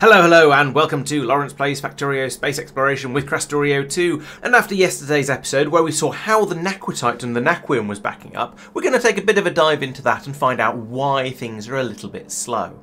Hello, hello, and welcome to Laurence Plays Factorio Space Exploration with Krastorio 2. And after yesterday's episode, where we saw how the Naquityte and the Naquium was backing up, we're going to take a bit of a dive into that and find out why things are a little bit slow.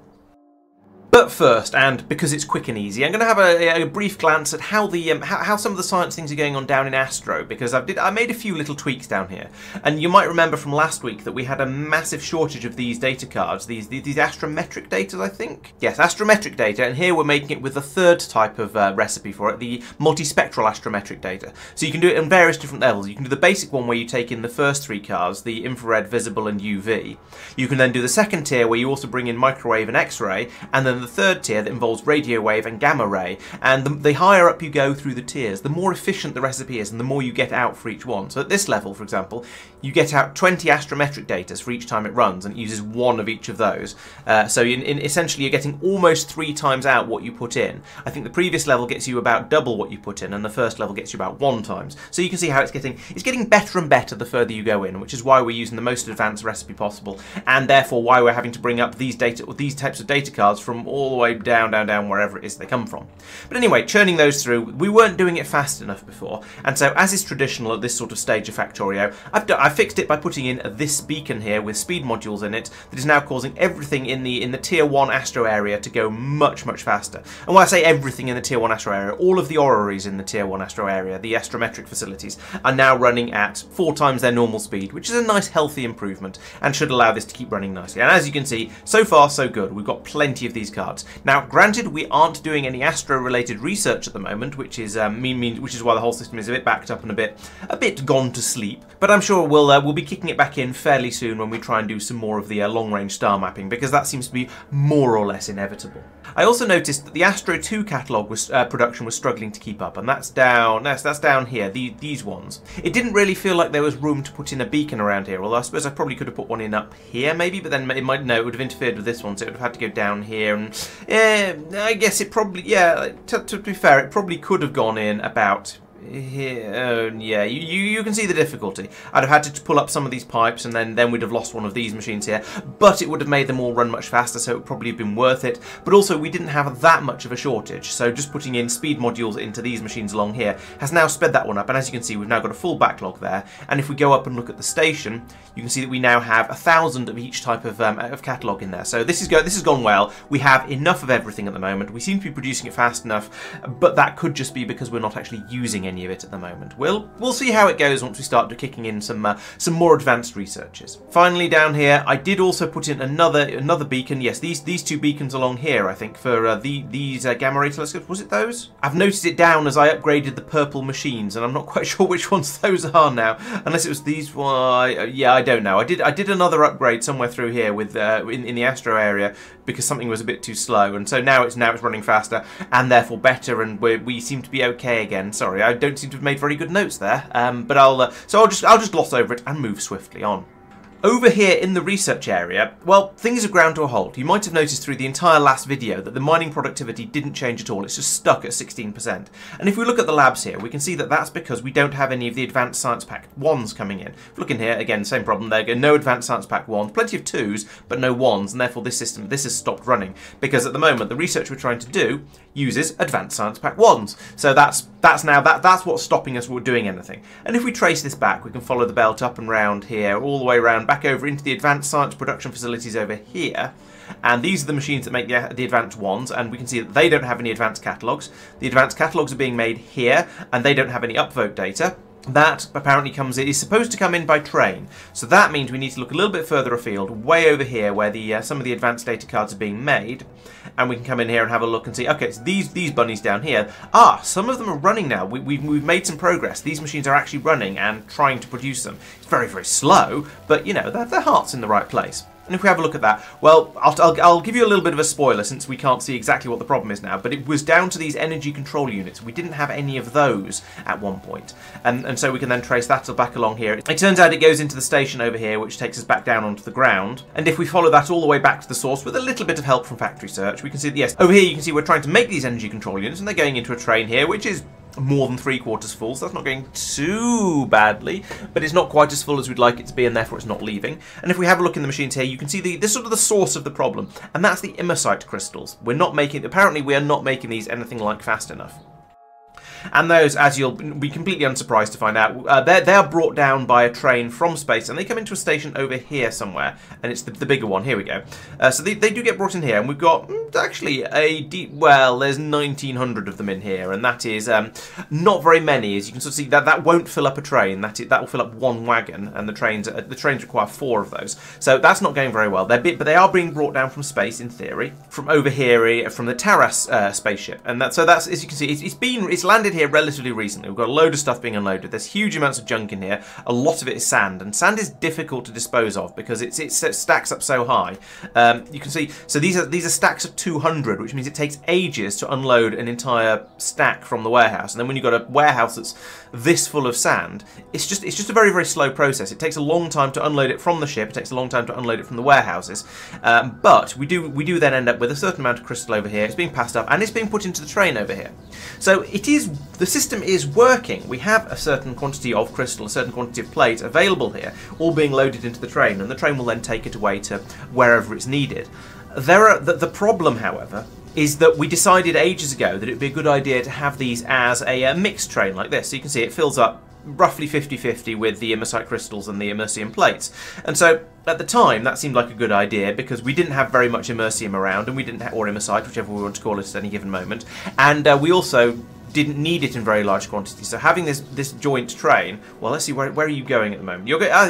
But first, and because it's quick and easy, I'm going to have a brief glance at how the how some of the science things are going on down in Astro, because I made a few little tweaks down here, and you might remember from last week that we had a massive shortage of these data cards, these astrometric data, I think. Yes, astrometric data, and here we're making it with the third type of recipe for it, the multi-spectral astrometric data. So you can do it in various different levels. You can do the basic one where you take in the first three cards, the infrared, visible, and UV. You can then do the second tier where you also bring in microwave and X-ray, and then the third tier that involves radio wave and gamma ray, and the higher up you go through the tiers, the more efficient the recipe is and the more you get out for each one. So at this level, for example, you get out 20 astrometric data for each time it runs, and it uses one of each of those. So essentially you're getting almost 3 times out what you put in. I think the previous level gets you about double what you put in, and the first level gets you about 1 times. So you can see how it's getting better and better the further you go in, which is why we're using the most advanced recipe possible, and therefore why we're having to bring up these data, or these types of data cards, from all the way down, wherever it is they come from. But anyway, churning those through, we weren't doing it fast enough before, and so, as is traditional at this sort of stage of Factorio, I fixed it by putting in this beacon here with speed modules in it that is now causing everything in the Tier 1 Astro area to go much, much faster. And when I say everything in the Tier 1 Astro area, all of the orreries in the Tier 1 Astro area, the astrometric facilities, are now running at 4 times their normal speed, which is a nice, healthy improvement, and should allow this to keep running nicely. And as you can see, so far, so good. We've got plenty of these cards. Now, granted, we aren't doing any Astro-related research at the moment, which is why the whole system is a bit backed up and a bit gone to sleep. But I'm sure we'll be kicking it back in fairly soon when we try and do some more of the long-range star mapping, because that seems to be more or less inevitable. I also noticed that the Astro 2 catalog production was struggling to keep up, and that's down here, these ones. It didn't really feel like there was room to put in a beacon around here, although I suppose I probably could have put one in up here maybe, but then it would have interfered with this one, so it would have had to go down here. And yeah, I guess it probably, yeah, to be fair, it probably could have gone in about here. Yeah, you can see the difficulty. I'd have had to pull up some of these pipes, and then we'd have lost one of these machines here, but it would have made them all run much faster, so it would probably have been worth it. But also, we didn't have that much of a shortage, so just putting in speed modules into these machines along here has now sped that one up, and as you can see, we've now got a full backlog there. And if we go up and look at the station, you can see that we now have 1,000 of each type of catalogue in there. So this has gone well. We have enough of everything at the moment. We seem to be producing it fast enough, but that could just be because we're not actually using any of it at the moment. We'll see how it goes once we start kicking in some more advanced researches. Finally, down here, I did also put in another beacon. Yes, these 2 beacons along here, I think, for these gamma ray telescopes. Was it those? I've noted it down as I upgraded the purple machines, and I'm not quite sure which ones those are now, unless it was these one. Yeah, I don't know. I did another upgrade somewhere through here with in the Astro area, because something was a bit too slow, and so now it's running faster and therefore better, and we seem to be okay again. Sorry, I don't seem to have made very good notes there, but I'll just gloss over it and move swiftly on. Over here in the research area, well, things are ground to a halt. You might have noticed through the entire last video that the mining productivity didn't change at all. It's just stuck at 16%. And if we look at the labs here, we can see that that's because we don't have any of the Advanced Science Pack 1s coming in. If we look in here, again, same problem. There go no Advanced Science Pack 1s, plenty of 2s, but no 1s, and therefore this has stopped running, because at the moment the research we're trying to do uses Advanced Science Pack 1s. So that's what's stopping us from doing anything. And if we trace this back, we can follow the belt up and round here, all the way round, back over into the advanced science production facilities over here. And these are the machines that make the advanced ones, and we can see that they don't have any advanced catalogues. The advanced catalogues are being made here, and they don't have any upvote data. That apparently is supposed to come in by train, so that means we need to look a little bit further afield, way over here where the some of the advanced data cards are being made, and we can come in here and have a look and see. Okay, so these bunnies down here, some of them are running now. We've made some progress. These machines are actually running and trying to produce them. It's very, very slow, but you know, their heart's in the right place. And if we have a look at that, well, I'll give you a little bit of a spoiler, since we can't see exactly what the problem is now, but it was down to these energy control units. We didn't have any of those at one point. And so we can then trace that back along here. It turns out it goes into the station over here, which takes us back down onto the ground. And if we follow that all the way back to the source with a little bit of help from Factory Search, we can see that, yes, over here you can see we're trying to make these energy control units, and they're going into a train here, which is more than 3/4 full, so that's not going too badly, but it's not quite as full as we'd like it to be, and therefore it's not leaving. And if we have a look in the machines here, you can see this sort of the source of the problem, and that's the Immersite crystals. We're not making, apparently we are not making these anything like fast enough. And those, as you'll be completely unsurprised to find out, they are brought down by a train from space, and they come into a station over here somewhere, and it's the bigger one. Here we go. So they do get brought in here, and we've got actually a deep, well, there's 1,900 of them in here, and that is not very many, as you can sort of see. That won't fill up a train. That will fill up one wagon, and the trains require 4 of those. So that's not going very well. But they are being brought down from space in theory, from over here, from the Taras spaceship, and so that's as you can see, it's landed here relatively recently. We've got a load of stuff being unloaded. There's huge amounts of junk in here. A lot of it is sand, and sand is difficult to dispose of because it stacks up so high. You can see, so these are stacks of 200, which means it takes ages to unload an entire stack from the warehouse. And then when you've got a warehouse that's this full of sand, it's just a very, very slow process. It takes a long time to unload it from the ship. It takes a long time to unload it from the warehouses. But we do then end up with a certain amount of crystal over here. It's being passed up, and it's being put into the train over here. So the system is working. We have a certain quantity of crystal, a certain quantity of plate available here, all being loaded into the train, and the train will then take it away to wherever it's needed. The problem, however, is that we decided ages ago that it would be a good idea to have these as a mixed train like this. So you can see it fills up roughly 50-50 with the Immersite crystals and the Immersium plates. And so at the time, that seemed like a good idea because we didn't have very much Immersium around, and we didn't have, or Immersite, whichever we want to call it at any given moment. And we also didn't need it in very large quantities, so having this joint train, well, let's see, where are you going at the moment?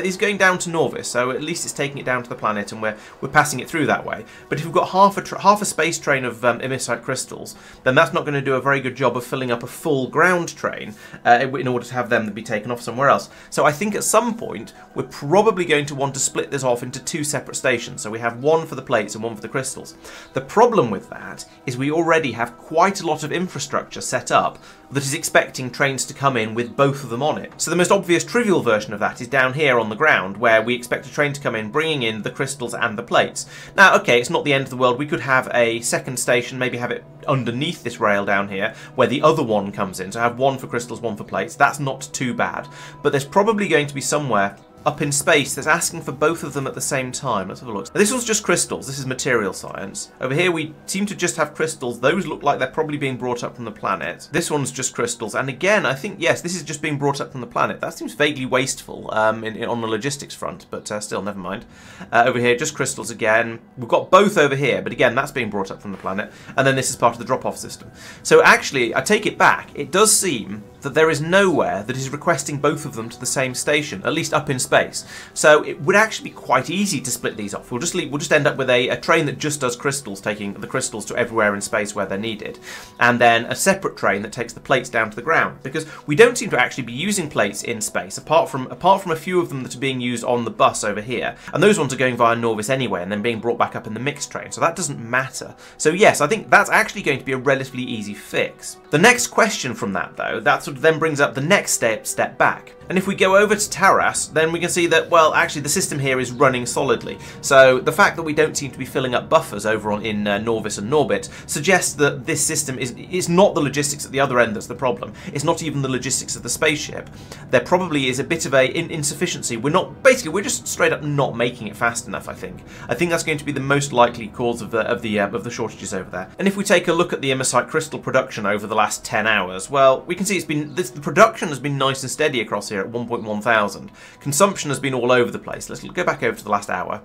It's going down to Norvis, so at least it's taking it down to the planet, and we're passing it through that way. But if we've got half a space train of Immersite crystals, then that's not going to do a very good job of filling up a full ground train in order to have them be taken off somewhere else. So I think at some point we're probably going to want to split this off into 2 separate stations, so we have one for the plates and one for the crystals. The problem with that is we already have quite a lot of infrastructure set up that is expecting trains to come in with both of them on it. So the most obvious trivial version of that is down here on the ground, where we expect a train to come in bringing in the crystals and the plates. Now, okay, it's not the end of the world. We could have a second station, maybe have it underneath this rail down here, where the other one comes in. So have one for crystals, one for plates. That's not too bad. But there's probably going to be somewhere up in space that's asking for both of them at the same time. Let's have a look. Now, this one's just crystals. This is material science. Over here we seem to just have crystals. Those look like they're probably being brought up from the planet. This one's just crystals. And again, I think, yes, this is just being brought up from the planet. That seems vaguely wasteful on the logistics front, but still, never mind. Over here, just crystals again. We've got both over here, but again, that's being brought up from the planet. And then this is part of the drop-off system. So actually, I take it back. It does seem that there is nowhere that is requesting both of them to the same station, at least up in space. So it would actually be quite easy to split these off. We'll just end up with a train that just does crystals, taking the crystals to everywhere in space where they're needed, and then a separate train that takes the plates down to the ground, because we don't seem to actually be using plates in space, apart from a few of them that are being used on the bus over here, and those ones are going via Norvis anyway, and then being brought back up in the mixed train, so that doesn't matter. So yes, I think that's actually going to be a relatively easy fix. The next question from that, though, that's then brings up the next step back. And if we go over to Taras, then we can see that, well, actually the system here is running solidly. So the fact that we don't seem to be filling up buffers over in Norvis and Norbit suggests that this system is not the logistics at the other end that's the problem. It's not even the logistics of the spaceship. There probably is a bit of a insufficiency. We're just straight up not making it fast enough, I think. I think that's going to be the most likely cause of the shortages over there. And if we take a look at the Immersite crystal production over the last 10 hours, well, we can see the production has been nice and steady across here at 1,100. Consumption has been all over the place. Let's go back over to the last hour.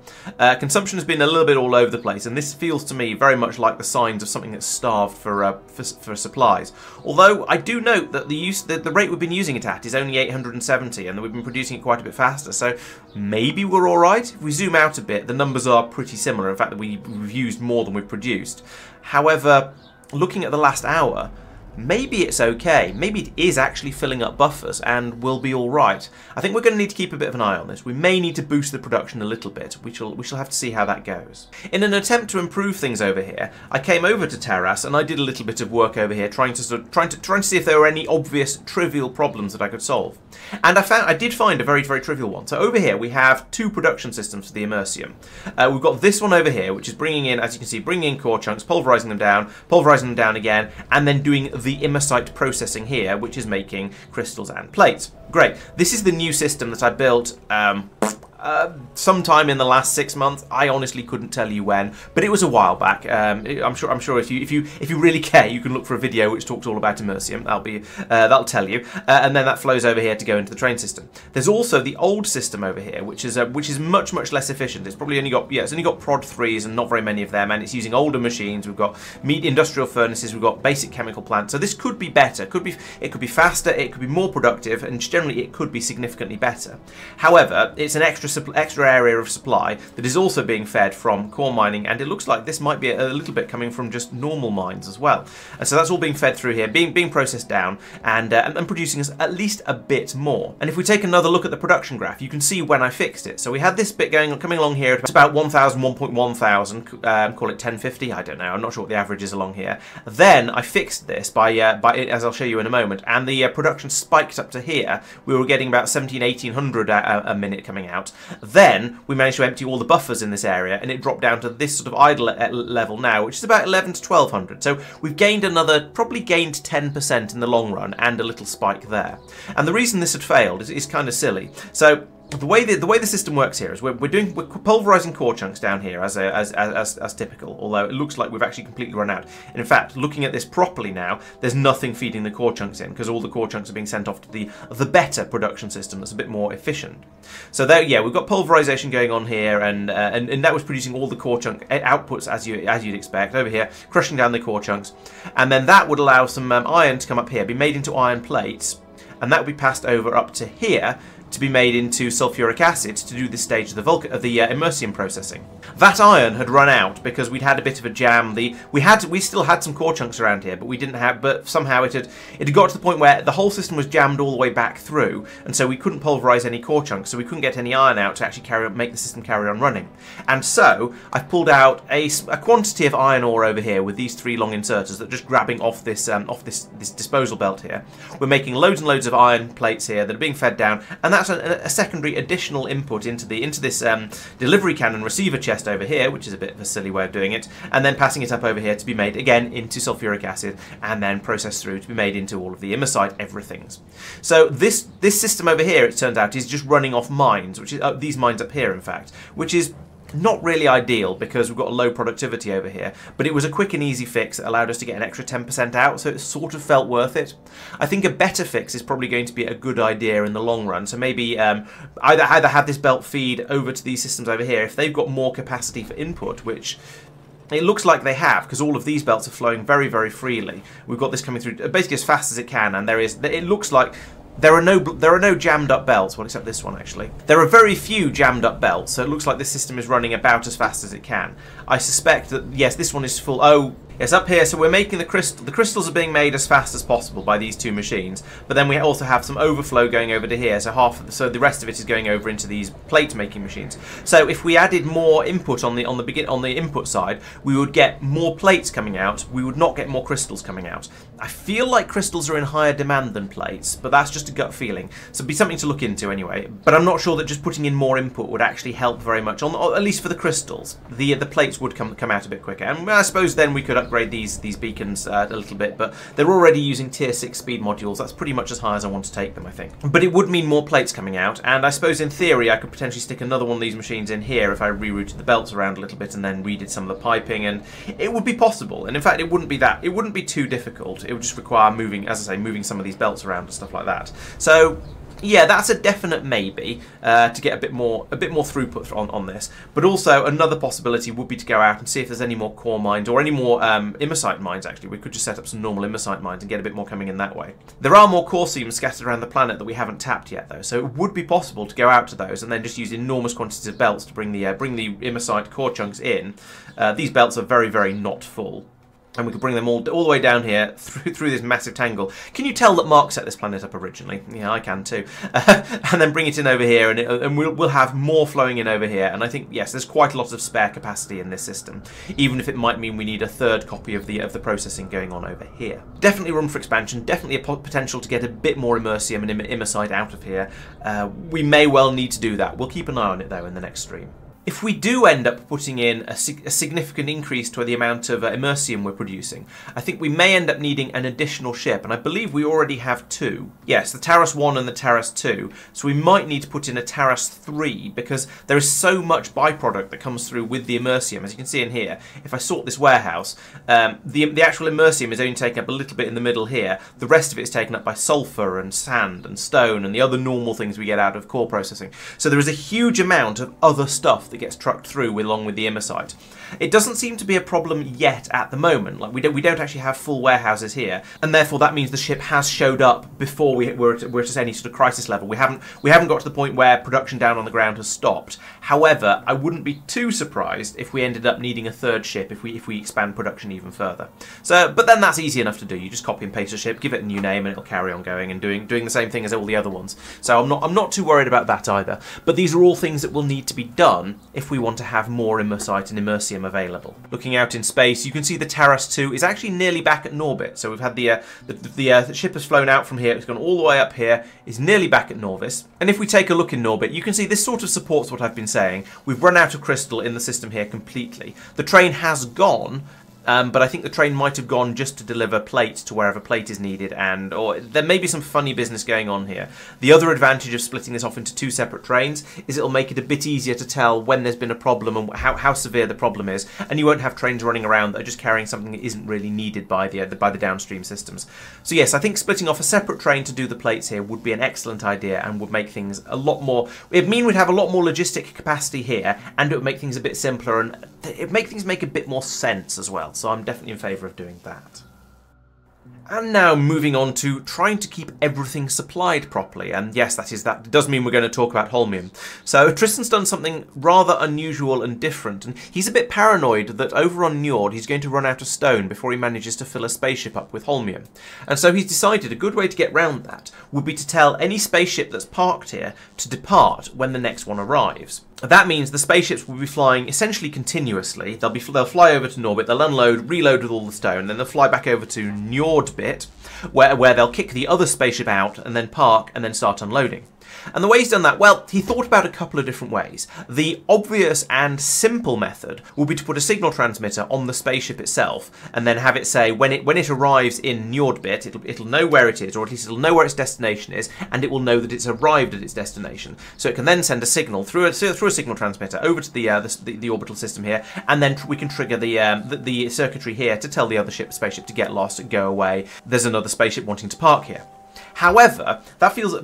Consumption has been a little bit all over the place, and this feels to me very much like the signs of something that's starved for supplies. Although I do note that the rate we've been using it at is only 870, and that we've been producing it quite a bit faster, so maybe we're all right. If we zoom out a bit, the numbers are pretty similar. In fact, we've used more than we've produced. However, looking at the last hour, maybe it's okay. Maybe it is actually filling up buffers and we'll be all right. I think we're going to need to keep a bit of an eye on this. We may need to boost the production a little bit. We shall have to see how that goes. In an attempt to improve things over here, I came over to Taras and I did a little bit of work over here, trying to see if there were any obvious trivial problems that I could solve. And I did find a very, very trivial one. So over here we have 2 production systems for the Immersium. We've got this one over here, which is bringing in, as you can see, core chunks, pulverizing them down again, and then doing the the Immersite processing here, which is making crystals and plates. Great. This is the new system that I built sometime in the last 6 months. I honestly couldn't tell you when, but it was a while back. I'm sure if you really care, you can look for a video which talks all about Immersium. That'll tell you. And then that flows over here to go into the train system. There's also the old system over here, which is much less efficient. It's probably only got it's only got prod 3s and not very many of them, and it's using older machines. We've got meat industrial furnaces. We've got basic chemical plants. So this could be better. It could be faster. It could be more productive, and generally it could be significantly better. However, it's an extra area of supply that is also being fed from core mining, and it looks like this might be a little bit coming from just normal mines as well. And so that's all being fed through here, being processed down and producing us at least a bit more. And if we take another look at the production graph, you can see when I fixed it. So we had this bit going on, coming along here at about 1,000, 1,100, call it 1050, I don't know, I'm not sure what the average is along here. Then I fixed this by as I'll show you in a moment, and the production spiked up to here. We were getting about 17, 1800 a minute coming out. Then we managed to empty all the buffers in this area, and it dropped down to this sort of idle level now, which is about 11 to 1200. So we've gained another, probably gained 10% in the long run, and a little spike there. And the reason this had failed is kind of silly. So the way the system works here is we're pulverizing core chunks down here as typical, although it looks like we've actually completely run out. And in fact, looking at this properly now, there's nothing feeding the core chunks in because all the core chunks are being sent off to the better production system that's a bit more efficient. So there, yeah, we've got pulverization going on here, and that was producing all the core chunk outputs as you'd expect over here, crushing down the core chunks, and then that would allow some iron to come up here, be made into iron plates, and that would be passed over up to here to be made into sulfuric acid to do this stage of the Immersium processing. That iron had run out because we'd had a bit of a jam. We still had some core chunks around here, but we didn't have. But somehow it had got to the point where the whole system was jammed all the way back through, and so we couldn't pulverize any core chunks, so we couldn't get any iron out to actually make the system carry on running. And so I've pulled out a quantity of iron ore over here with these three long inserters that are just grabbing off this disposal belt here. We're making loads and loads of iron plates here that are being fed down, and that's a secondary additional input into this delivery cannon receiver chest over here, which is a bit of a silly way of doing it, and then passing it up over here to be made again into sulfuric acid and then processed through to be made into all of the Immersite everythings. So this system over here, it turns out, is just running off mines, which is these mines up here, in fact, which is not really ideal because we've got low productivity over here, but it was a quick and easy fix that allowed us to get an extra 10% out, so it sort of felt worth it. I think a better fix is probably going to be a good idea in the long run, so maybe either have this belt feed over to these systems over here if they've got more capacity for input, which it looks like they have, because all of these belts are flowing very freely. We've got this coming through basically as fast as it can, and it looks like there are no jammed up belts, well, except this one actually. There are very few jammed up belts, so it looks like this system is running about as fast as it can. I suspect that, yes, this one is full. Oh, it's up here, so we're making the crystal. The crystals are being made as fast as possible by these two machines, but then we also have some overflow going over to here, so the rest of it is going over into these plate-making machines. So if we added more input on the input side, we would get more plates coming out. We would not get more crystals coming out. I feel like crystals are in higher demand than plates, but that's just a gut feeling. So it'd be something to look into anyway. But I'm not sure that just putting in more input would actually help very much, or at least for the crystals. The plates would come out a bit quicker, and I suppose then we could upgrade these beacons a little bit, but they're already using tier 6 speed modules. That's pretty much as high as I want to take them, I think. But it would mean more plates coming out, and I suppose in theory I could potentially stick another one of these machines in here if I rerouted the belts around a little bit and then redid some of the piping, and it would be possible. And in fact, it wouldn't be too difficult. It would just require moving, as I say, moving some of these belts around and stuff like that. So yeah, that's a definite maybe to get a bit more throughput on this. But also another possibility would be to go out and see if there's any more core mines or any more Immersite mines. Actually, we could just set up some normal Immersite mines and get a bit more coming in that way. There are more core seams scattered around the planet that we haven't tapped yet, though, so it would be possible to go out to those and then just use enormous quantities of belts to bring the Immersite core chunks in. These belts are very not full. And we could bring them all the way down here through this massive tangle. Can you tell that Mark set this planet up originally? Yeah, I can too. And then bring it in over here, and we'll have more flowing in over here. And I think, yes, there's quite a lot of spare capacity in this system, even if it might mean we need a third copy of the processing going on over here. Definitely room for expansion. Definitely a potential to get a bit more Immersium and Immersite out of here. We may well need to do that. We'll keep an eye on it though in the next stream. if we do end up putting in a significant increase to the amount of Immersium we're producing, I think we may end up needing an additional ship, and I believe we already have two. Yes, the Taras 1 and the Taras 2, so we might need to put in a Taras 3, because there is so much byproduct that comes through with the Immersium. As you can see in here, if I sort this warehouse, the actual Immersium is only taken up a little bit in the middle here. The rest of it is taken up by sulfur and sand and stone and the other normal things we get out of core processing. So there is a huge amount of other stuff that gets trucked through along with the Immersite. It doesn't seem to be a problem yet at the moment. Like we don't actually have full warehouses here, and therefore that means the ship has showed up before we're at any sort of crisis level. We haven't got to the point where production down on the ground has stopped. However, I wouldn't be too surprised if we ended up needing a third ship if we expand production even further. So, but then that's easy enough to do. You just copy and paste a ship, give it a new name, and it'll carry on going and doing the same thing as all the other ones. So I'm not too worried about that either. But these are all things that will need to be done if we want to have more Immersite and Immersium available. Looking out in space, you can see the Taras 2 is actually nearly back at Norbit. So we've had the ship has flown out from here, it's gone all the way up here, is nearly back at Norvis. And if we take a look in Norbit, you can see this sort of supports what I've been saying. We've run out of crystal in the system here completely. The train has gone, but I think the train might have gone just to deliver plates to wherever plate is needed, or there may be some funny business going on here. The other advantage of splitting this off into two separate trains is it'll make it a bit easier to tell when there's been a problem and how severe the problem is, and you won't have trains running around that are just carrying something that isn't really needed by the downstream systems. So yes, I think splitting off a separate train to do the plates here would be an excellent idea and would make things a lot more... It'd mean we'd have a lot more logistic capacity here, and it would make things a bit simpler, and it'd make things make a bit more sense as well. So I'm definitely in favour of doing that. And now moving on to trying to keep everything supplied properly. And yes, that does mean we're going to talk about Holmium. So Tristan's done something rather unusual and different, and he's a bit paranoid that over on Njord he's going to run out of stone before he manages to fill a spaceship up with Holmium. And so he's decided a good way to get round that would be to tell any spaceship that's parked here to depart when the next one arrives. That means the spaceships will be flying essentially continuously. They'll fly over to Norbit, they'll unload, reload with all the stone, then they'll fly back over to Njordbit, where they'll kick the other spaceship out, and then park, and then start unloading. And the way he's done that, well, he thought about a couple of different ways. The obvious and simple method would be to put a signal transmitter on the spaceship itself, and then have it say, when it arrives in Njordbit, it'll know where it is, or at least it'll know where its destination is, and it will know that it's arrived at its destination. So it can then send a signal through a signal transmitter over to the orbital system here, and then we can trigger the circuitry here to tell the other spaceship to get lost and go away. There's another spaceship wanting to park here. However,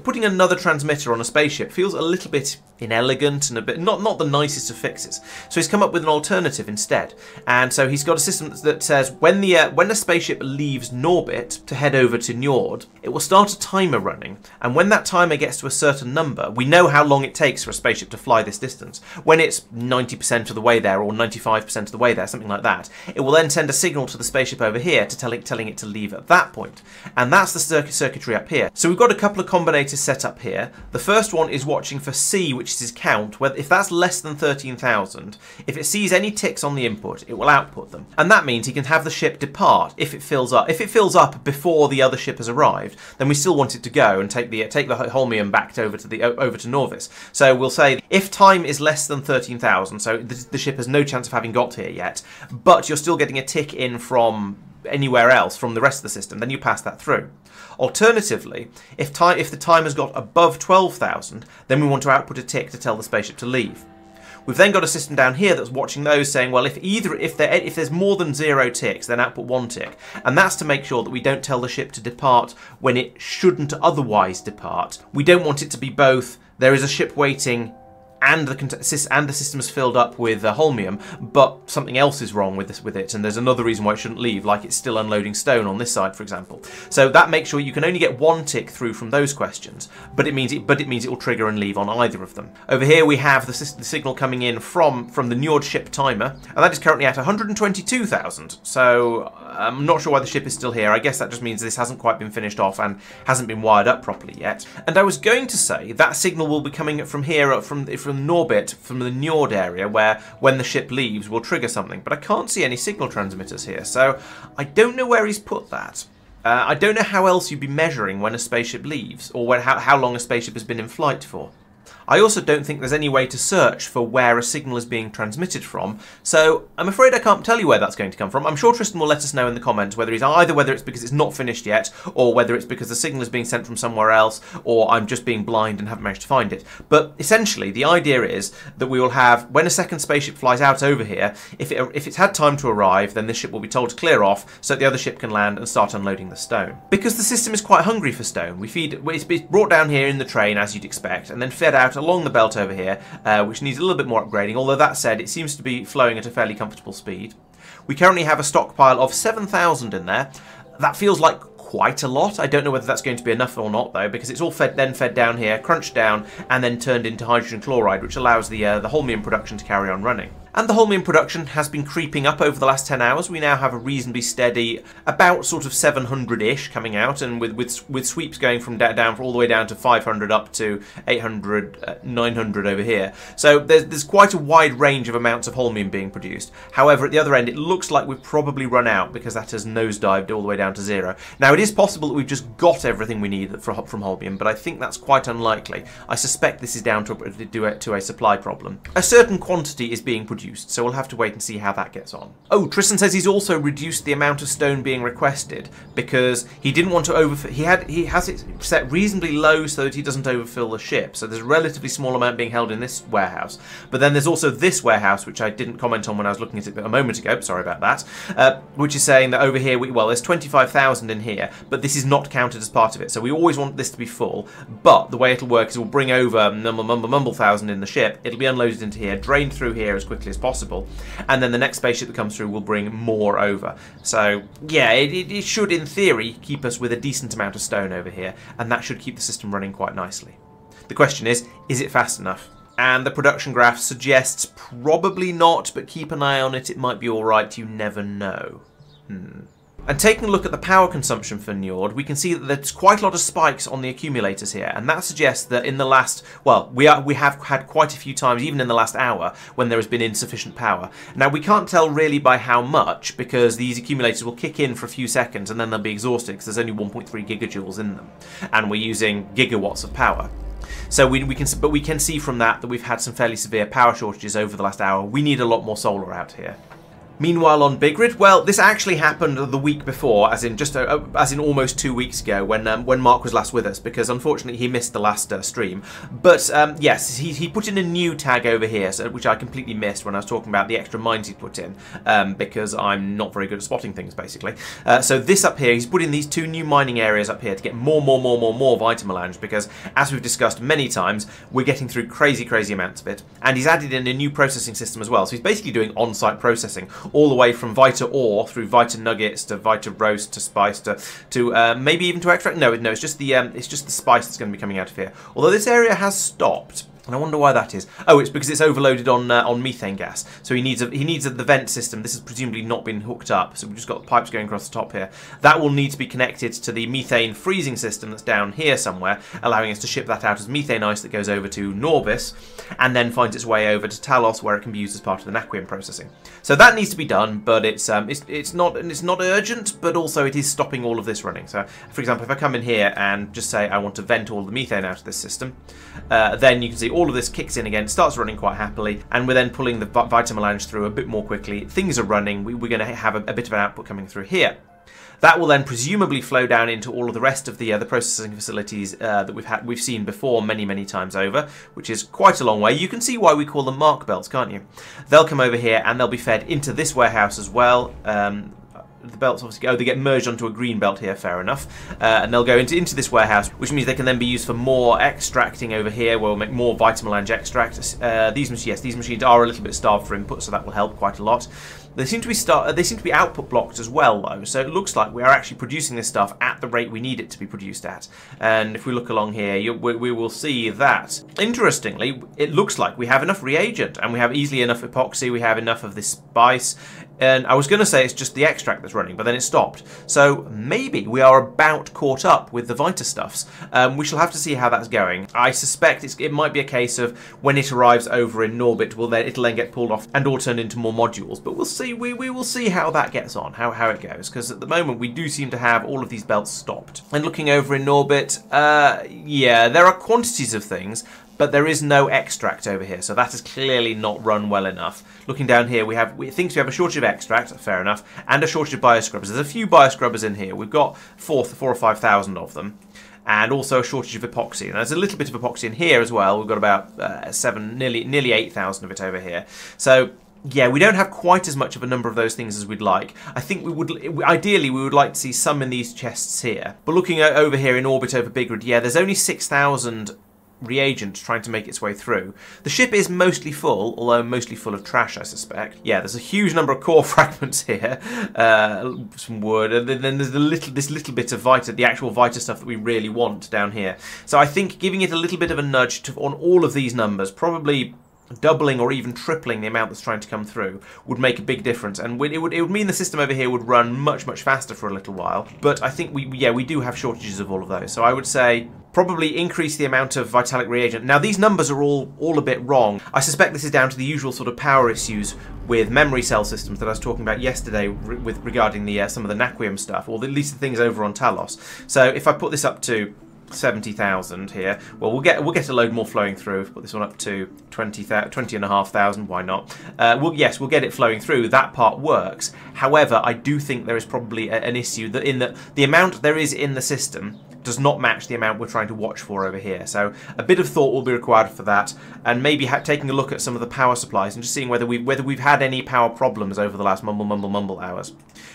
putting another transmitter on a spaceship feels a little bit inelegant and a bit not the nicest of fixes. So he's come up with an alternative instead, and so he's got a system that says when a spaceship leaves Norbit to head over to Njord, it will start a timer running, and when that timer gets to a certain number, we know how long it takes for a spaceship to fly this distance. When it's 90% of the way there or 95% of the way there, something like that, it will then send a signal to the spaceship over here to telling it to leave at that point, and that's the circuitry up here. So we've got a couple of combinators set up here. The first one is watching for C, which is his count. If that's less than 13,000, if it sees any ticks on the input, it will output them. And that means he can have the ship depart if it fills up. If it fills up before the other ship has arrived, then we still want it to go and take the Holmium back over to Norvis. So we'll say, if time is less than 13,000, so the ship has no chance of having got here yet, but you're still getting a tick in from anywhere else from the rest of the system, then you pass that through. Alternatively, if the time has got above 12,000, then we want to output a tick to tell the spaceship to leave. We've then got a system down here that's watching those, saying, well, if there's more than 0 ticks, then output 1 tick. And that's to make sure that we don't tell the ship to depart when it shouldn't otherwise depart. We don't want it to be both, there is a ship waiting, and the system's filled up with Holmium, but something else is wrong with it, and there's another reason why it shouldn't leave, like it's still unloading stone on this side, for example. So that makes sure you can only get one tick through from those questions, but it means it will trigger and leave on either of them. Over here we have the signal coming in from the Njord ship timer, and that is currently at 122,000, so I'm not sure why the ship is still here. I guess that just means this hasn't quite been finished off and hasn't been wired up properly yet. And I was going to say that signal will be coming from here, from Norbit, from the Njord area, where when the ship leaves will trigger something, but I can't see any signal transmitters here, so I don't know where he's put that. I don't know how else you'd be measuring when a spaceship leaves, or how long a spaceship has been in flight for. I also don't think there's any way to search for where a signal is being transmitted from, so I'm afraid I can't tell you where that's going to come from. I'm sure Tristan will let us know in the comments whether it's because it's not finished yet, or whether it's because the signal is being sent from somewhere else, or I'm just being blind and haven't managed to find it. But essentially, the idea is that we will have, when a second spaceship flies out over here, if it's had time to arrive, then this ship will be told to clear off so that the other ship can land and start unloading the stone. Because the system is quite hungry for stone, it's brought down here in the train, as you'd expect, and then fed out along the belt over here, which needs a little bit more upgrading, although that said, it seems to be flowing at a fairly comfortable speed. We currently have a stockpile of 7,000 in there. That feels like quite a lot. I don't know whether that's going to be enough or not, though, because it's all fed down here, crunched down, and then turned into hydrogen chloride, which allows the Holmium production to carry on running. And the Holmium production has been creeping up over the last 10 hours. We now have a reasonably steady, about sort of 700-ish coming out, and with sweeps going from down all the way down to 500 up to 800, 900 over here. So there's quite a wide range of amounts of Holmium being produced. However, at the other end, it looks like we've probably run out because that has nosedived all the way down to zero. Now, it is possible that we've just got everything we need from Holmium, but I think that's quite unlikely. I suspect this is down to a supply problem. A certain quantity is being produced, so we'll have to wait and see how that gets on. Oh, Tristan says he's also reduced the amount of stone being requested because he didn't want to overfill. He has it set reasonably low so that he doesn't overfill the ship. So there's a relatively small amount being held in this warehouse. But then there's also this warehouse, which I didn't comment on when I was looking at it a moment ago. Sorry about that. Which is saying that over here, there's 25,000 in here, but this is not counted as part of it. So we always want this to be full. But the way it'll work is we'll bring over thousand in the ship. It'll be unloaded into here, drained through here as quickly as possible, and then the next spaceship that comes through will bring more over. So yeah, it should in theory keep us with a decent amount of stone over here, and that should keep the system running quite nicely. The question is it fast enough? And the production graph suggests probably not, but keep an eye on it, it might be alright, you never know. And taking a look at the power consumption for Njord, we can see that there's quite a lot of spikes on the accumulators here, and that suggests that in the last, we have had quite a few times, even in the last hour, when there has been insufficient power. Now, we can't tell really by how much, because these accumulators will kick in for a few seconds, and then they'll be exhausted, because there's only 1.3 gigajoules in them, and we're using gigawatts of power. So we can see from that we've had some fairly severe power shortages over the last hour. We need a lot more solar out here. Meanwhile on Big Rid, well, this actually happened the week before, as in almost 2 weeks ago, when Mark was last with us, because unfortunately he missed the last stream. But yes, he put in a new tag over here, so, which I completely missed when I was talking about the extra mines he put in, because I'm not very good at spotting things basically. So this up here, he's put in these two new mining areas up here to get more Vitamelange, because as we've discussed many times, we're getting through crazy amounts of it. And he's added in a new processing system as well, so he's basically doing on-site processing, all the way from Vita ore through Vita nuggets to Vita roast to spice to maybe even to extract. No, it's just the spice that's going to be coming out of here. Although this area has stopped, and I wonder why that is. Oh, it's because it's overloaded on methane gas. So he needs the vent system. This has presumably not been hooked up, so we've just got the pipes going across the top here. That will need to be connected to the methane freezing system that's down here somewhere, allowing us to ship that out as methane ice that goes over to Norvis, and then finds its way over to Talos, where it can be used as part of the Naquium processing. So that needs to be done, but it's not urgent, but also it is stopping all of this running. So, for example, if I come in here and just say I want to vent all the methane out of this system, then you can see all of this kicks in again, starts running quite happily, and we're then pulling the Vitamelange through a bit more quickly. Things are running, we're going to have a bit of an output coming through here. That will then presumably flow down into all of the rest of the processing facilities that we've seen before many times over, which is quite a long way. You can see why we call them mark belts, can't you? They'll come over here and they'll be fed into this warehouse as well. The belts obviously they get merged onto a green belt here, fair enough, and they'll go into this warehouse, which means they can then be used for more extracting over here, where we'll make more Vitamelange extract. These machines are a little bit starved for input, so that will help quite a lot. They seem to be output blocked as well, though, so it looks like we are actually producing this stuff at the rate we need it to be produced at. And if we look along here, we will see that, interestingly, it looks like we have enough reagent, and we have easily enough epoxy, we have enough of this spice, and I was going to say it's just the extract that's running, but then it stopped. So maybe we are about caught up with the Vita stuffs. We shall have to see how that's going. I suspect it might be a case of when it arrives over in Norbit, it'll then get pulled off and all turned into more modules, but we'll see. We will see how that gets on, how it goes, because at the moment we do seem to have all of these belts stopped. And looking over in Norbit, yeah, there are quantities of things, But there is no extract over here, so that is clearly not run well enough. Looking down here, it thinks we have a shortage of extract, fair enough, and a shortage of bioscrubbers. There's a few bioscrubbers in here. We've got 4,000 or 5,000 of them, and also a shortage of epoxy. And there's a little bit of epoxy in here as well. We've got about nearly 8,000 of it over here. So yeah, we don't have quite as much of a number of those things as we'd like. I think we would, ideally, we would like to see some in these chests here. But looking over here in orbit over Bigrid, yeah, there's only 6,000. Reagent trying to make its way through. The ship is mostly full, although mostly full of trash, I suspect. Yeah, there's a huge number of core fragments here, some wood, and then there's this little bit of Vita, the actual Vita stuff that we really want down here. So I think giving it a little bit of a nudge on all of these numbers, probably doubling or even tripling the amount that's trying to come through, would make a big difference, and it would mean the system over here would run much faster for a little while. But I think we do have shortages of all of those, so I would say probably increase the amount of vitalic reagent. Now these numbers are all a bit wrong. I suspect this is down to the usual sort of power issues with memory cell systems that I was talking about yesterday regarding the some of the Naquium stuff, or at least the things over on Talos. So if I put this up to 70,000 here. Well, we'll get a load more flowing through. Put this one up to 20,500. Why not? Yes, we'll get it flowing through. That part works. However, I do think there is probably an issue that the amount there is in the system does not match the amount we're trying to watch for over here. So a bit of thought will be required for that, and maybe taking a look at some of the power supplies and just seeing whether we've had any power problems over the last mumble hours.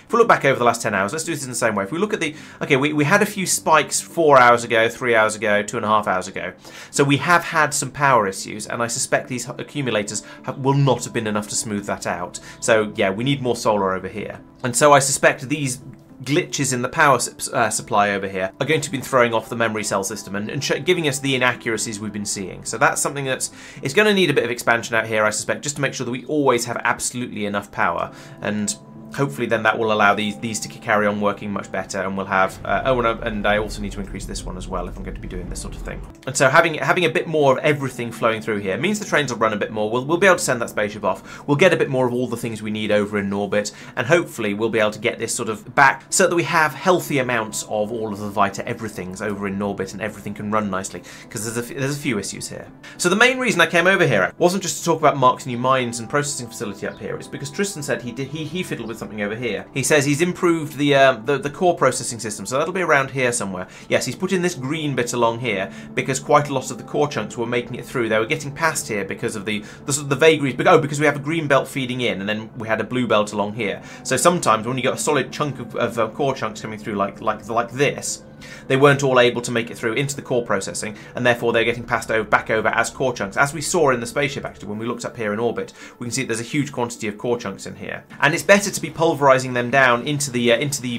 If we look back over the last 10 hours, let's do this in the same way. If we look at the we had a few spikes 4 hours ago, 3 hours ago, 2.5 hours ago. So we have had some power issues, and I suspect these accumulators will not have been enough to smooth that out. So yeah, we need more solar over here, and so I suspect these glitches in the power supply over here are going to be throwing off the memory cell system and giving us the inaccuracies we've been seeing. So that's something it's going to need a bit of expansion out here, I suspect, just to make sure that we always have absolutely enough power, and hopefully then that will allow these to carry on working much better, and we'll have and I also need to increase this one as well if I'm going to be doing this sort of thing. And so having a bit more of everything flowing through here means the trains will run a bit more. We'll be able to send that spaceship off. We'll get a bit more of all the things we need over in Norbit, and hopefully we'll be able to get this sort of back so that we have healthy amounts of all of the Vita everythings over in Norbit, and everything can run nicely, because there's a few issues here. So the main reason I came over here wasn't just to talk about Mark's new mines and processing facility up here. It's because Tristan said he fiddled with something over here. He says he's improved the core processing system, so that'll be around here somewhere. Yes, he's put in this green bit along here because quite a lot of the core chunks were making it through. They were getting past here because of the vagaries. Oh, because we have a green belt feeding in, and then we had a blue belt along here. So sometimes when you got a solid chunk of core chunks coming through like this, they weren't all able to make it through into the core processing, and therefore they're getting passed back over as core chunks, as we saw in the spaceship. Actually, when we looked up here in orbit, we can see there's a huge quantity of core chunks in here, and it's better to be pulverizing them down into the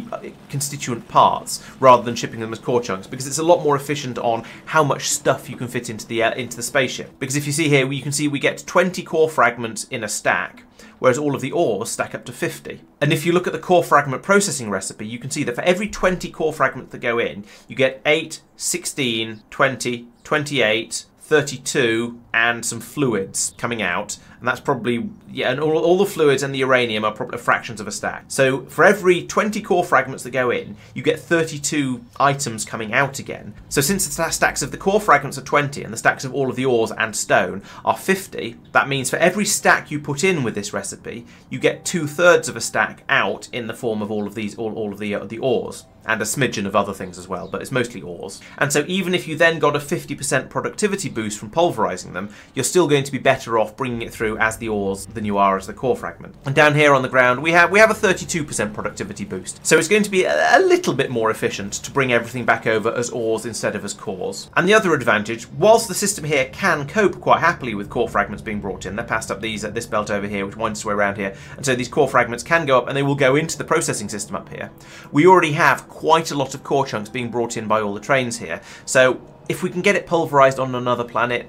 constituent parts rather than shipping them as core chunks, because it's a lot more efficient on how much stuff you can fit into the spaceship. Because if you see here, you can see we get 20 core fragments in a stack, whereas all of the ores stack up to 50. And if you look at the core fragment processing recipe, you can see that for every 20 core fragments that go in, you get 8, 16, 20, 28, 32, and some fluids coming out. And that's probably, yeah, and all the fluids and the uranium are probably fractions of a stack. So for every 20 core fragments that go in, you get 32 items coming out again. So since the stacks of the core fragments are 20 and the stacks of all of the ores and stone are 50, that means for every stack you put in with this recipe, you get 2/3 of a stack out in the form of all of these, all of the ores, and a smidgen of other things as well, but it's mostly ores. And so even if you then got a 50% productivity boost from pulverizing them, you're still going to be better off bringing it through as the ores than you are as the core fragment. And down here on the ground we have a 32% productivity boost, so it's going to be a little bit more efficient to bring everything back over as ores instead of as cores. And the other advantage, whilst the system here can cope quite happily with core fragments being brought in, they're passed up these at this belt over here, which winds its way around here, and so these core fragments can go up and they will go into the processing system up here. We already have quite a lot of core chunks being brought in by all the trains here, so if we can get it pulverized on another planet,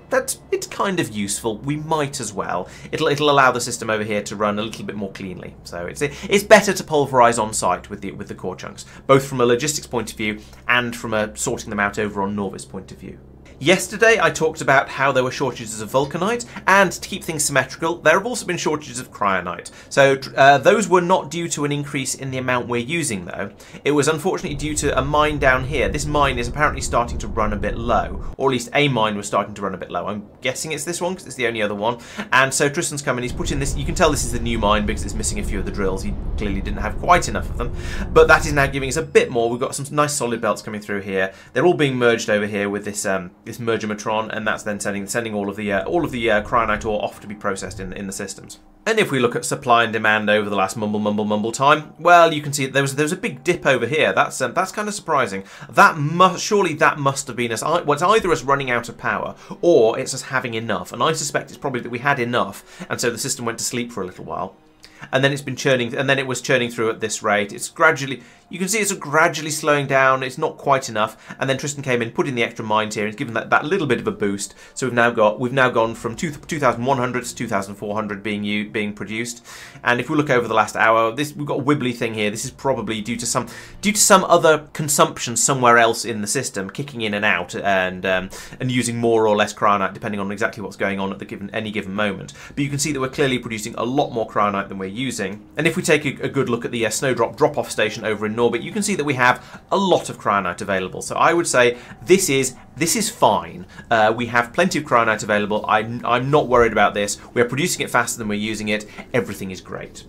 it's kind of useful. We might as well. It'll allow the system over here to run a little bit more cleanly. So it's better to pulverize on site with the core chunks, both from a logistics point of view and from a sorting them out over on Norvis point of view. Yesterday I talked about how there were shortages of vulcanite, and to keep things symmetrical, there have also been shortages of cryonite. So those were not due to an increase in the amount we're using though. It was unfortunately due to a mine down here. This mine is apparently starting to run a bit low, or at least a mine was starting to run a bit low. I'm guessing it's this one because it's the only other one. And so Tristan's come and he's put in this. You can tell this is the new mine because it's missing a few of the drills. He clearly didn't have quite enough of them, but that is now giving us a bit more. We've got some nice solid belts coming through here. They're all being merged over here with this this mergermatron, and that's then sending all of the cryonite ore off to be processed in the systems. And if we look at supply and demand over the last mumble time, well, you can see there was a big dip over here. That's kind of surprising. That must surely that must have been us. Well, it's either us running out of power or it's us having enough. And I suspect it's probably that we had enough, and so the system went to sleep for a little while. And then it's been churning, and then it was churning through at this rate. It's gradually, you can see it's gradually slowing down. It's not quite enough. And then Tristan came in, put in the extra mines here, and it's given that little bit of a boost. So we've now gone from 2,100 to 2,400 being produced. And if we look over the last hour, we've got a wibbly thing here. This is probably due to some other consumption somewhere else in the system, kicking in and out, and using more or less cryonite depending on exactly what's going on at the any given moment. But you can see that we're clearly producing a lot more cryonite than we're using. And if we take a good look at the Snowdrop drop-off station over in Norbit, you can see that we have a lot of cryonite available. So I would say this is fine. We have plenty of cryonite available. I'm not worried about this. We're producing it faster than we're using it. Everything is great.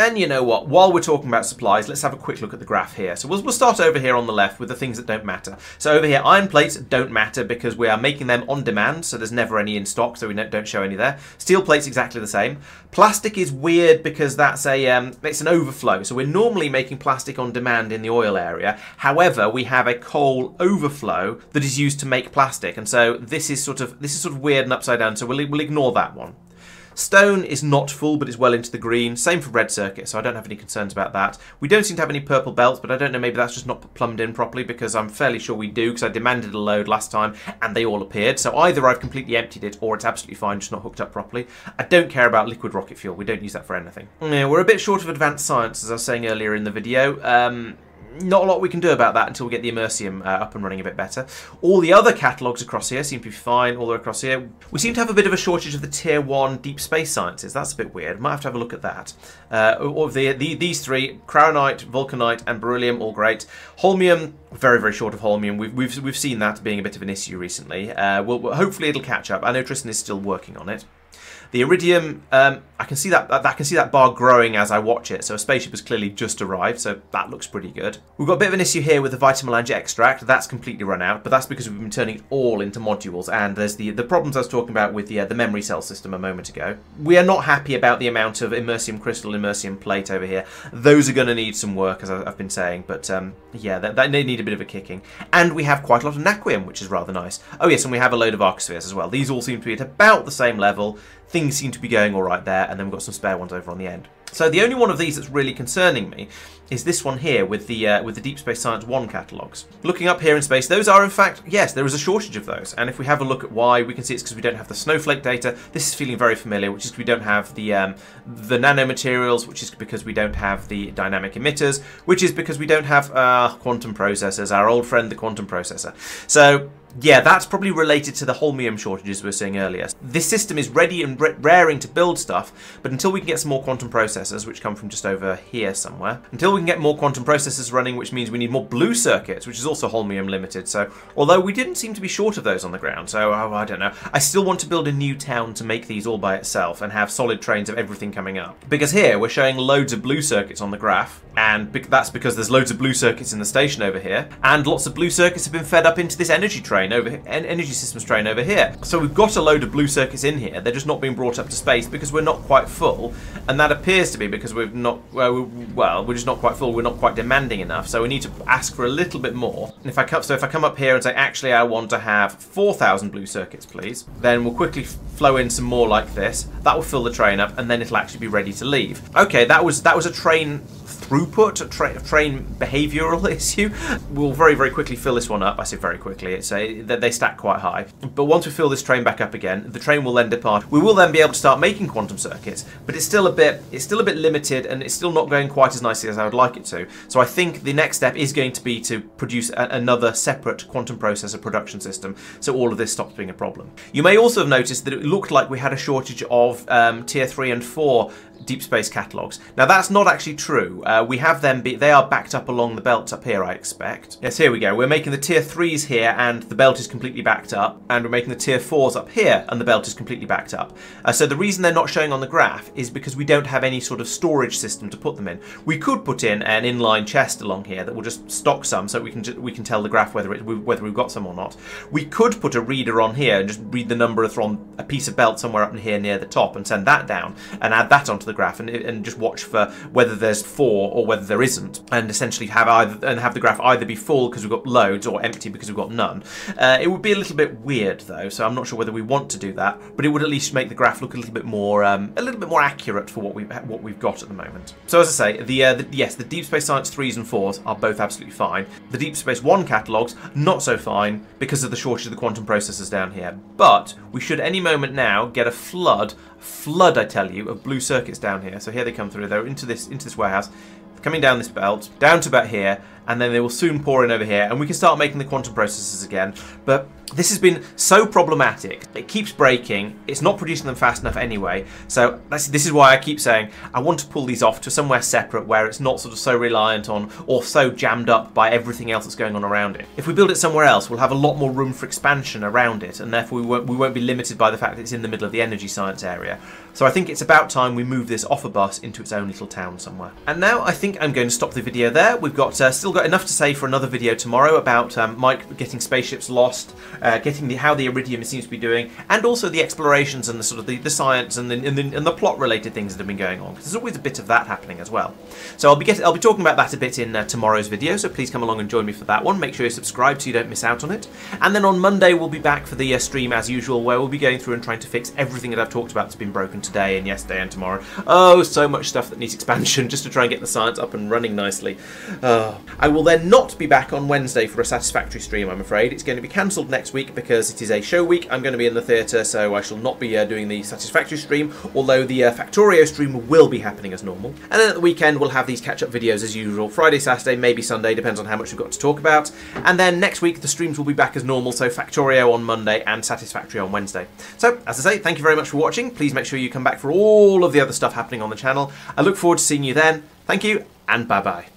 And you know what, while we're talking about supplies, let's have a quick look at the graph here. So we'll start over here on the left with the things that don't matter. So over here, iron plates don't matter because we are making them on demand, so there's never any in stock, so we don't show any there. Steel plates, exactly the same. Plastic is weird because that's it's an overflow. So we're normally making plastic on demand in the oil area. However, we have a coal overflow that is used to make plastic. And so this is sort of weird and upside down, so we'll ignore that one. Stone is not full, but is well into the green. Same for red circuit, so I don't have any concerns about that. We don't seem to have any purple belts, but I don't know, maybe that's just not plumbed in properly, because I'm fairly sure we do, because I demanded a load last time, and they all appeared. So either I've completely emptied it, or it's absolutely fine, just not hooked up properly. I don't care about liquid rocket fuel. We don't use that for anything. Yeah, we're a bit short of advanced science, as I was saying earlier in the video. Not a lot we can do about that until we get the Immersium up and running a bit better. All the other catalogues across here seem to be fine all the way across here. We seem to have a bit of a shortage of the Tier 1 Deep Space Sciences. That's a bit weird. Might have to have a look at that. These three, Cryonite, Vulcanite and Beryllium, all great. Holmium, very, very short of Holmium. We've seen that being a bit of an issue recently. Hopefully it'll catch up. I know Tristan is still working on it. The Iridium, I can see that bar growing as I watch it, so a spaceship has clearly just arrived, so that looks pretty good. We've got a bit of an issue here with the Vitamelange extract. That's completely run out, but that's because we've been turning it all into modules, and there's the problems I was talking about with the memory cell system a moment ago. We are not happy about the amount of Immersium crystal, Immersium plate over here. Those are going to need some work, as I've been saying, but yeah, they need a bit of a kicking. And we have quite a lot of Naquium, which is rather nice. Oh yes, and we have a load of Arcospheres as well. These all seem to be at about the same level. Things seem to be going all right there, and then we've got some spare ones over on the end. So the only one of these that's really concerning me is this one here with the Deep Space Science 1 catalogues. Looking up here in space, those are in fact, yes, there is a shortage of those. And if we have a look at why, we can see it's because we don't have the snowflake data. This is feeling very familiar, which is we don't have the nanomaterials, which is because we don't have the dynamic emitters, which is because we don't have quantum processors, our old friend the quantum processor. So yeah, that's probably related to the holmium shortages we were seeing earlier. This system is ready and raring to build stuff, but until we can get some more quantum processors, which come from just over here somewhere, until we can get more quantum processors running, which means we need more blue circuits, which is also holmium limited. So, although we didn't seem to be short of those on the ground, so I don't know. I still want to build a new town to make these all by itself and have solid trains of everything coming up. Because here, we're showing loads of blue circuits on the graph, and that's because there's loads of blue circuits in the station over here, and lots of blue circuits have been fed up into this energy train. Energy systems train over here. So we've got a load of blue circuits in here. They're just not being brought up to space because we're not quite full, and that appears to be because we've not. Well, we're just not quite full. We're not quite demanding enough. So we need to ask for a little bit more. And if I come up here and say, actually, I want to have 4,000 blue circuits, please, then we'll quickly flow in some more like this. That will fill the train up, and then it'll actually be ready to leave. Okay, that was a train throughput train behavioural issue. We'll very, very quickly fill this one up. I say very quickly, it's they stack quite high. But once we fill this train back up again, the train will then depart. We will then be able to start making quantum circuits, but it's still a bit limited, and it's still not going quite as nicely as I would like it to. So I think the next step is going to be to produce another separate quantum processor production system, so all of this stops being a problem. You may also have noticed that it looked like we had a shortage of tier 3 and 4 deep space catalogues. Now that's not actually true. We have them, they are backed up along the belt up here, I expect. Yes, here we go. We're making the tier 3s here and the belt is completely backed up, and we're making the tier 4s up here and the belt is completely backed up. So the reason they're not showing on the graph is because we don't have any sort of storage system to put them in. We could put in an inline chest along here that will just stock some, so we can tell the graph whether we've got some or not. We could put a reader on here and just read the number from a piece of belt somewhere up in here near the top and send that down and add that onto the graph and just watch for whether there's 4 or whether there isn't, and essentially have the graph either be full because we've got loads or empty because we've got none. It would be a little bit weird though, so I'm not sure whether we want to do that, but it would at least make the graph look a little bit more accurate for what we've got at the moment. So as I say, the Deep Space Science 3s and 4s are both absolutely fine. The Deep Space 1 catalogues not so fine because of the shortage of the quantum processors down here, but we should any moment now get a flood, I tell you, of blue circuits down here. So here they come through, they're into this warehouse, coming down this belt, down to about here, and then they will soon pour in over here, and we can start making the quantum processors again. But this has been so problematic. It keeps breaking. It's not producing them fast enough anyway. So this is why I keep saying I want to pull these off to somewhere separate where it's not sort of so reliant on or so jammed up by everything else that's going on around it. If we build it somewhere else, we'll have a lot more room for expansion around it, and therefore we won't be limited by the fact that it's in the middle of the energy science area. So I think it's about time we move this off a bus into its own little town somewhere. And now I think I'm going to stop the video there. We've got still got enough to say for another video tomorrow about Mike getting spaceships lost, how the Iridium seems to be doing, and also the explorations and the sort of the science and the plot related things that have been going on, because there's always a bit of that happening as well. So I'll be talking about that a bit in tomorrow's video, so please come along and join me for that one. Make sure you subscribe so you don't miss out on it, and then on Monday we'll be back for the stream as usual, where we'll be going through and trying to fix everything that I've talked about that's been broken today and yesterday and tomorrow. Oh, so much stuff that needs expansion just to try and get the science up and running nicely. I will then not be back on Wednesday for a Satisfactory stream, I'm afraid. It's going to be cancelled next week because it is a show week. I'm going to be in the theatre, so I shall not be doing the Satisfactory stream, although the Factorio stream will be happening as normal. And then at the weekend, we'll have these catch-up videos as usual. Friday, Saturday, maybe Sunday, depends on how much we've got to talk about. And then next week, the streams will be back as normal, so Factorio on Monday and Satisfactory on Wednesday. So, as I say, thank you very much for watching. Please make sure you come back for all of the other stuff happening on the channel. I look forward to seeing you then. Thank you, and bye-bye.